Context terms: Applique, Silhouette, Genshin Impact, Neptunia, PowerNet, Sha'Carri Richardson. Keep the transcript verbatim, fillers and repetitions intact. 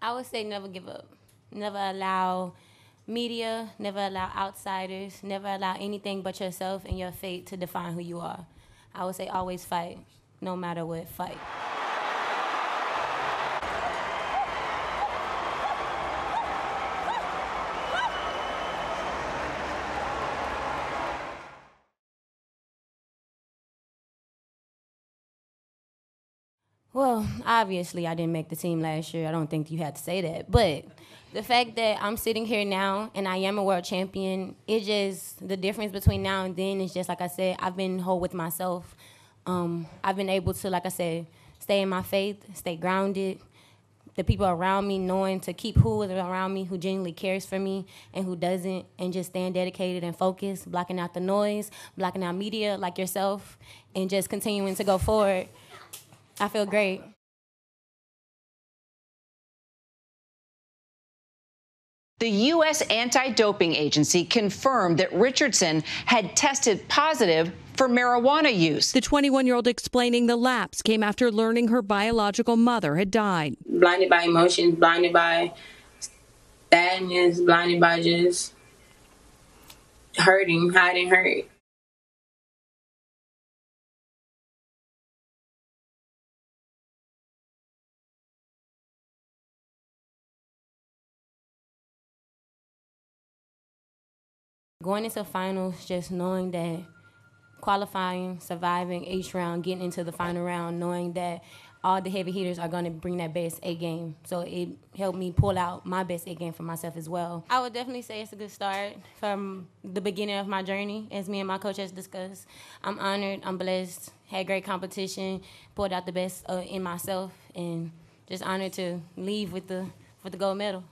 I would say never give up. Never allow media, never allow outsiders, never allow anything but yourself and your fate to define who you are. I would say always fight, no matter what, fight. Well, obviously I didn't make the team last year. I don't think you had to say that. But the fact that I'm sitting here now and I am a world champion, it just, the difference between now and then is just, like I said, I've been whole with myself. Um, I've been able to, like I said, stay in my faith, stay grounded. The people around me knowing to keep who is around me, who genuinely cares for me and who doesn't, and just staying dedicated and focused, blocking out the noise, blocking out media like yourself, and just continuing to go forward. I feel great. The U S Anti-Doping Agency confirmed that Richardson had tested positive for marijuana use. The twenty-one-year-old explaining the lapse came after learning her biological mother had died. Blinded by emotions, blinded by sadness, blinded by just hurting, hiding hurt. Going into finals, just knowing that qualifying, surviving each round, getting into the final round, knowing that all the heavy hitters are going to bring that best A game. So it helped me pull out my best A game for myself as well. I would definitely say it's a good start from the beginning of my journey, as me and my coach has discussed. I'm honored, I'm blessed, had great competition, pulled out the best uh, in myself, and just honored to leave with the, with the gold medal.